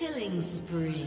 Killing spree.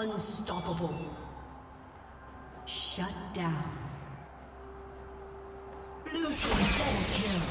Unstoppable. Shut down. Blue team double kill.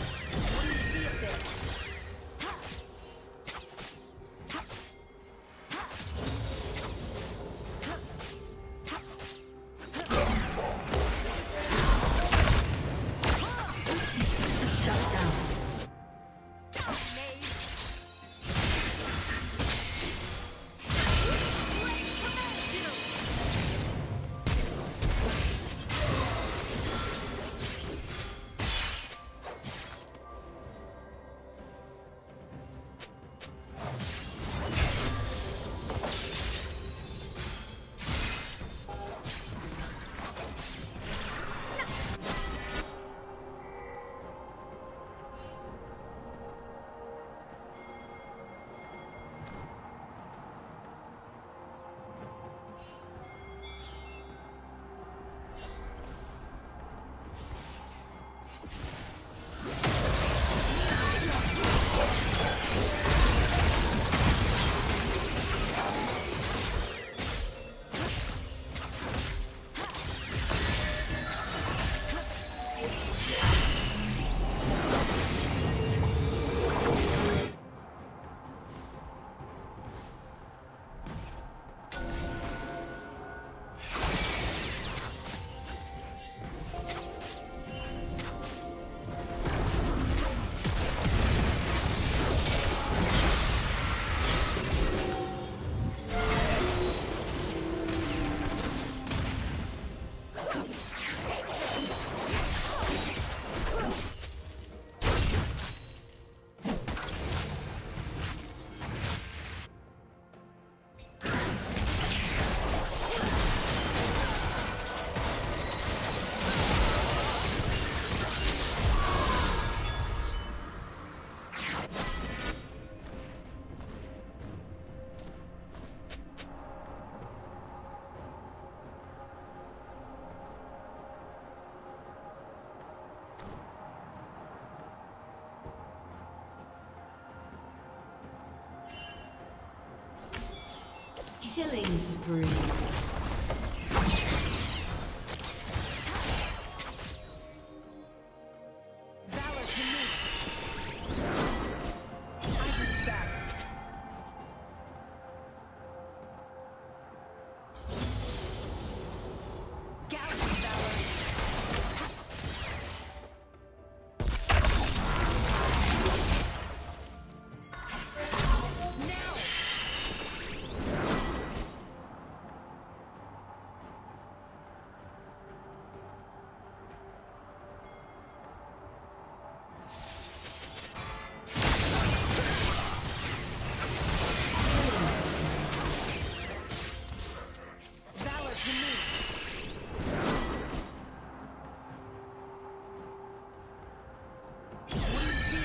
Killing spree.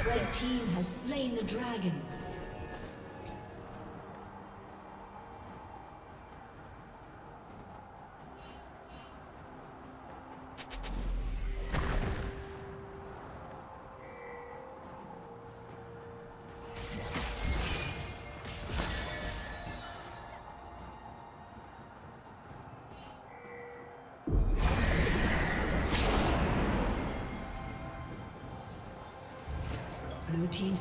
The team has slain the dragon. Blue team's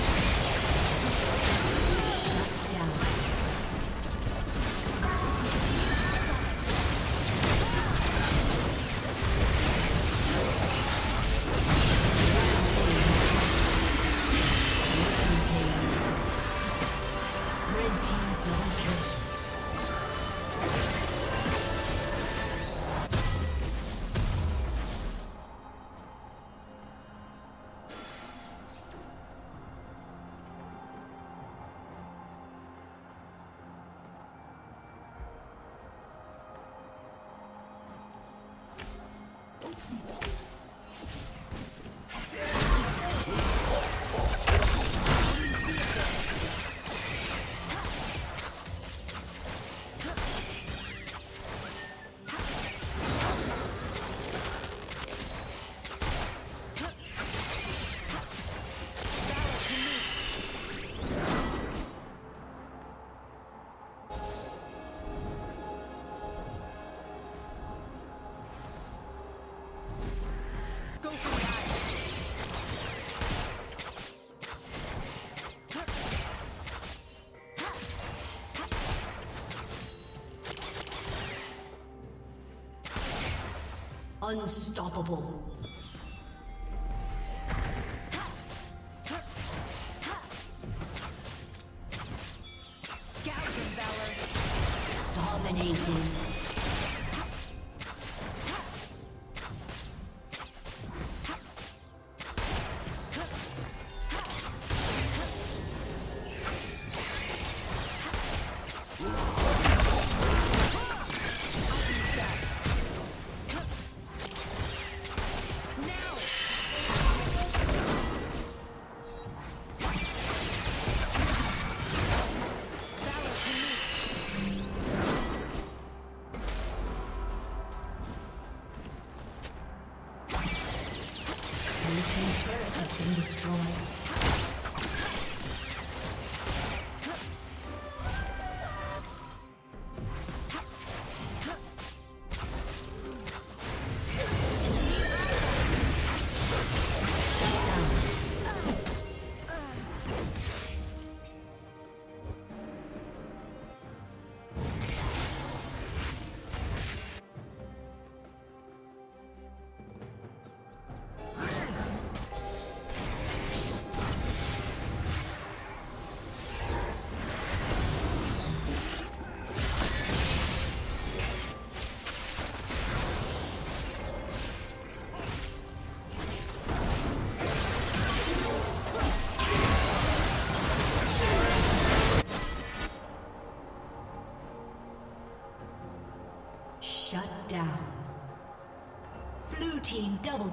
Shut down. Red team double kill. Unstoppable. Gallant valor. Dominating. Double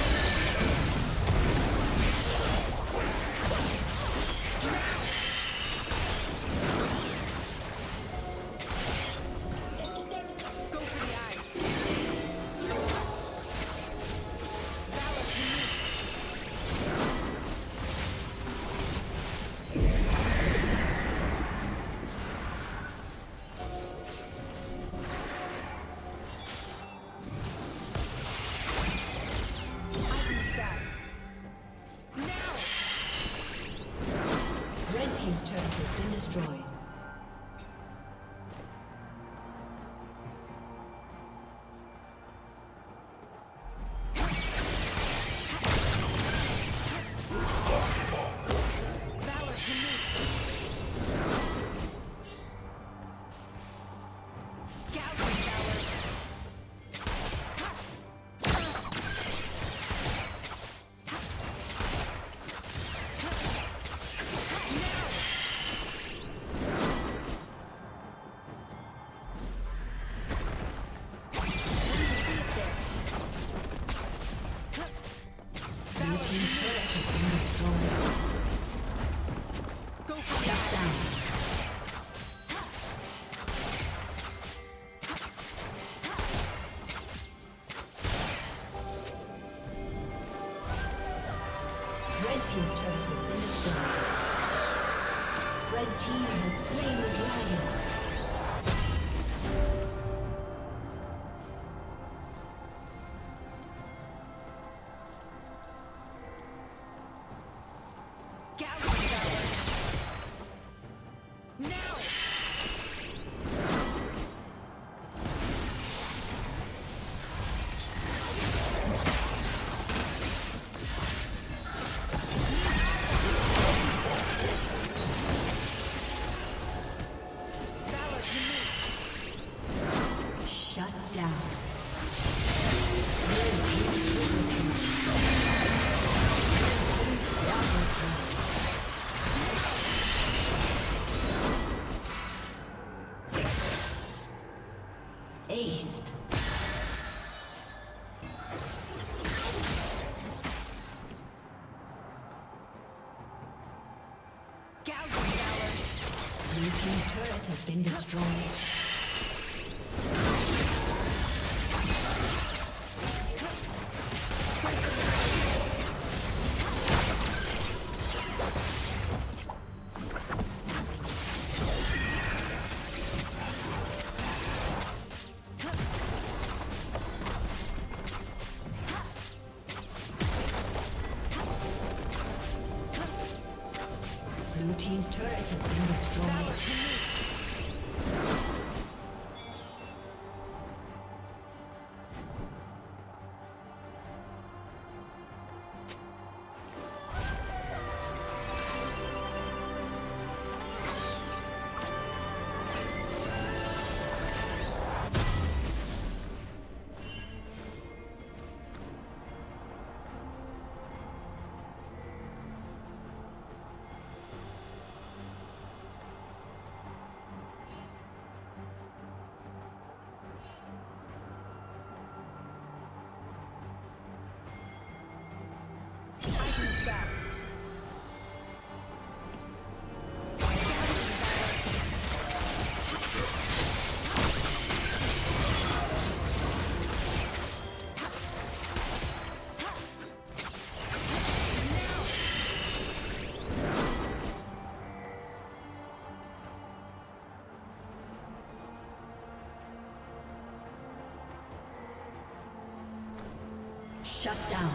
for the eye. Valor to me. destroyed. Blue team's turret has been destroyed. Shut down.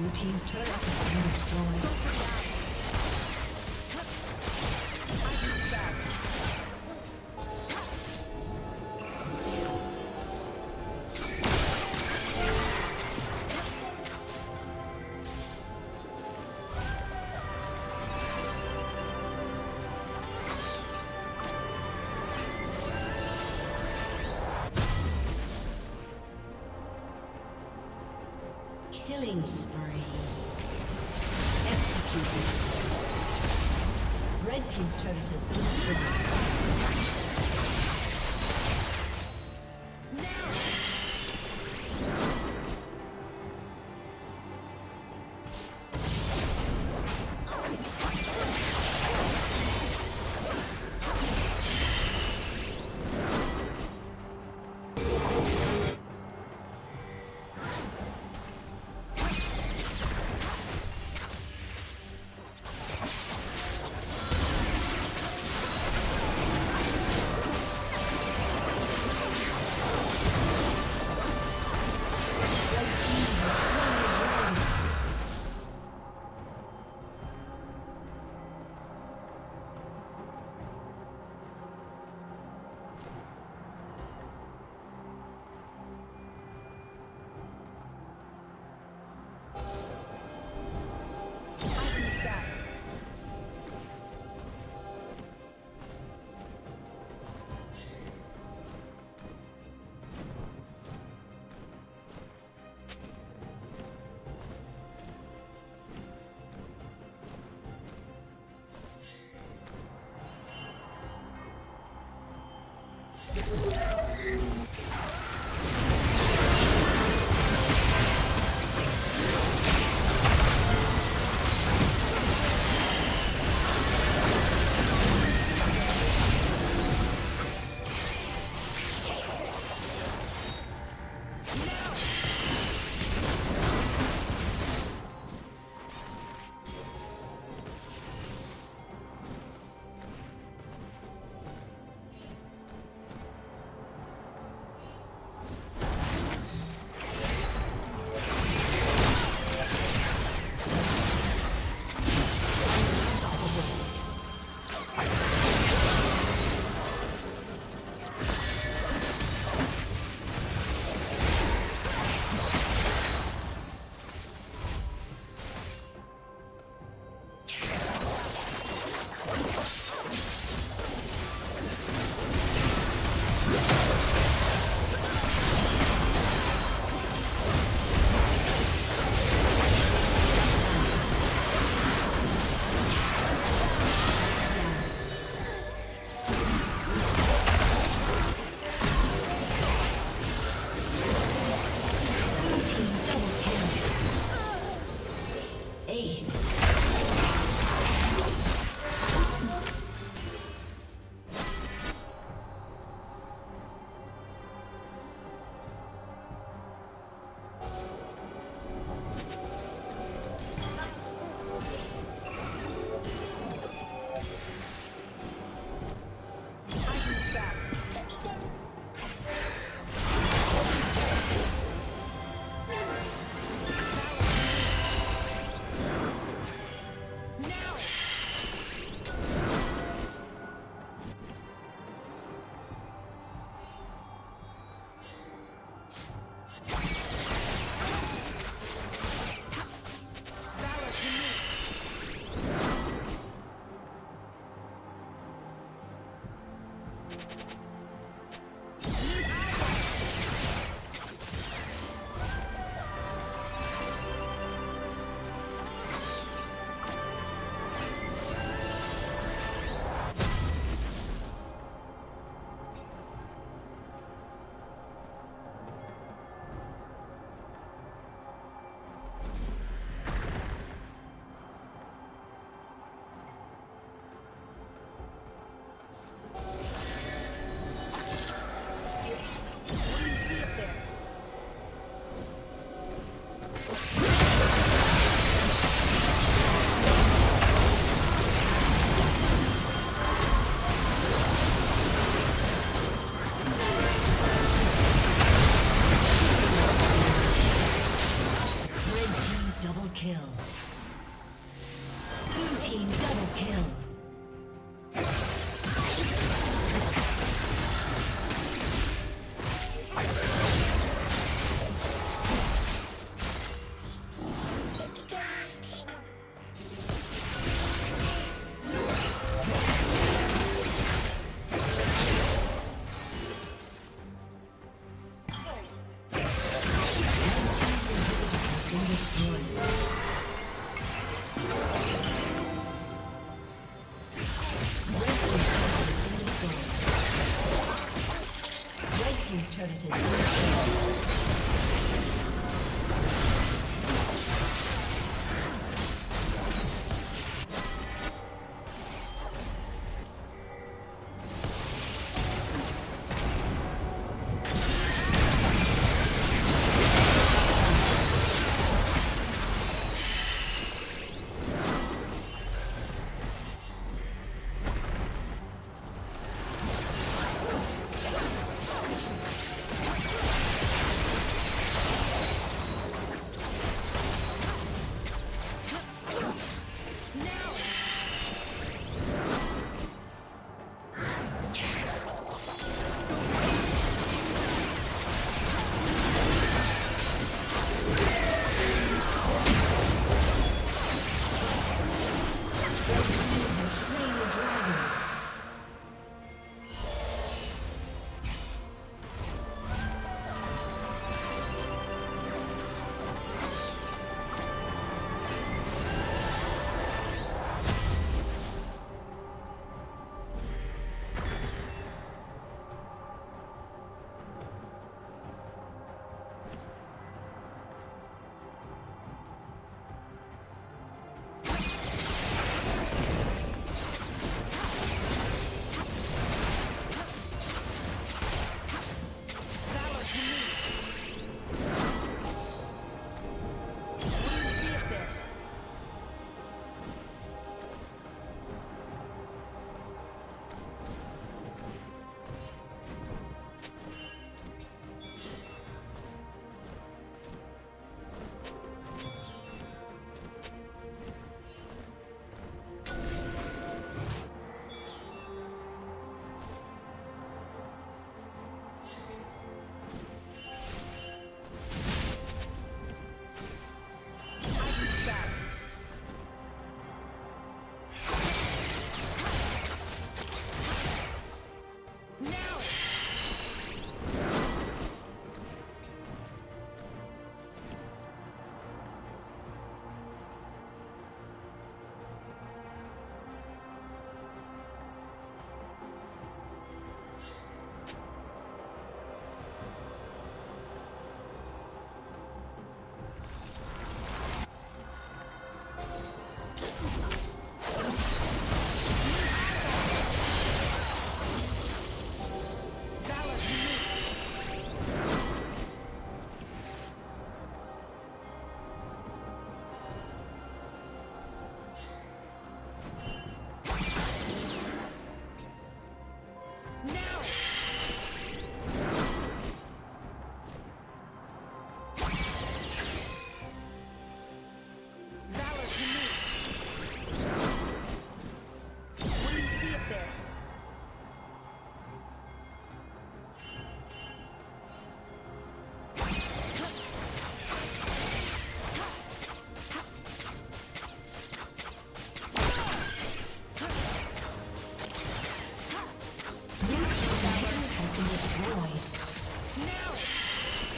Blue team's turret has been destroyed. Killing spree. Executed. Red team's turret has been destroyed.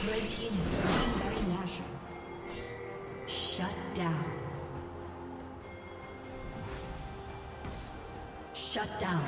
Red team is searching Barry Nashor. Shut down. Shut down.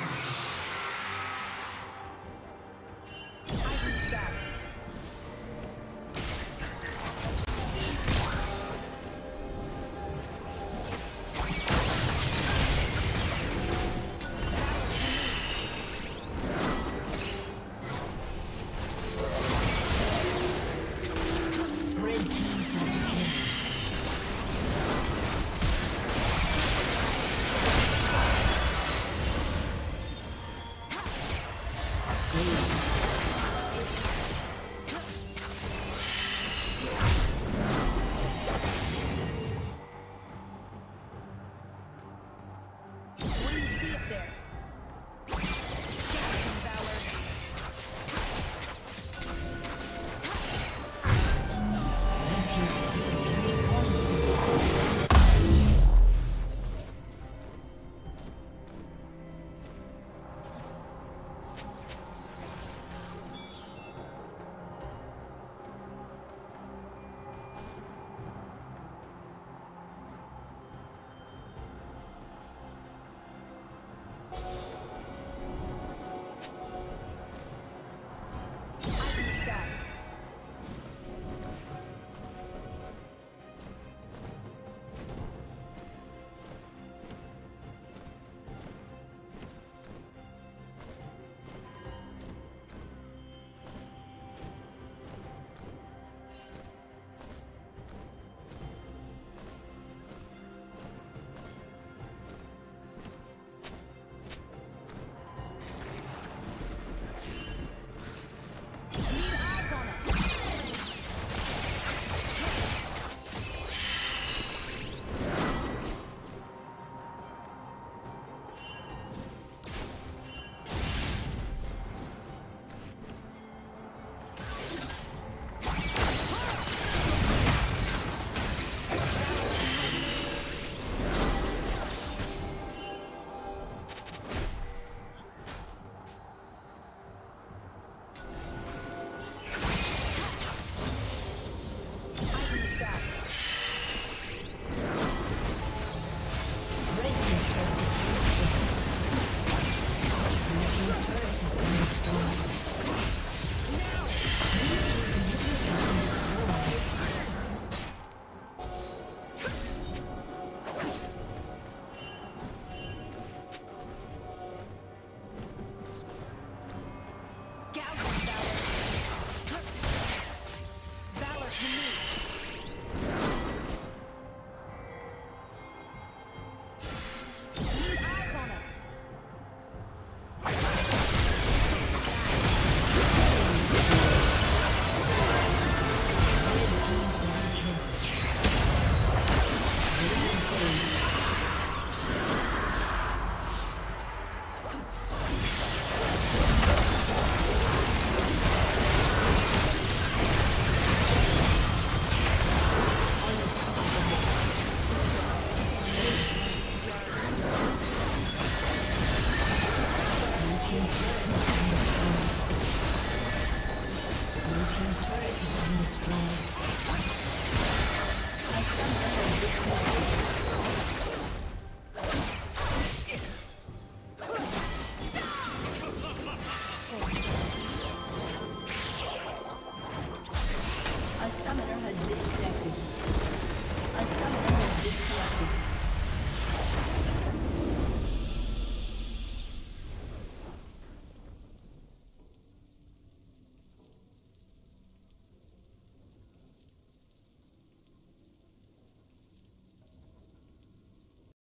Turret has been destroyed. I summoned a victim.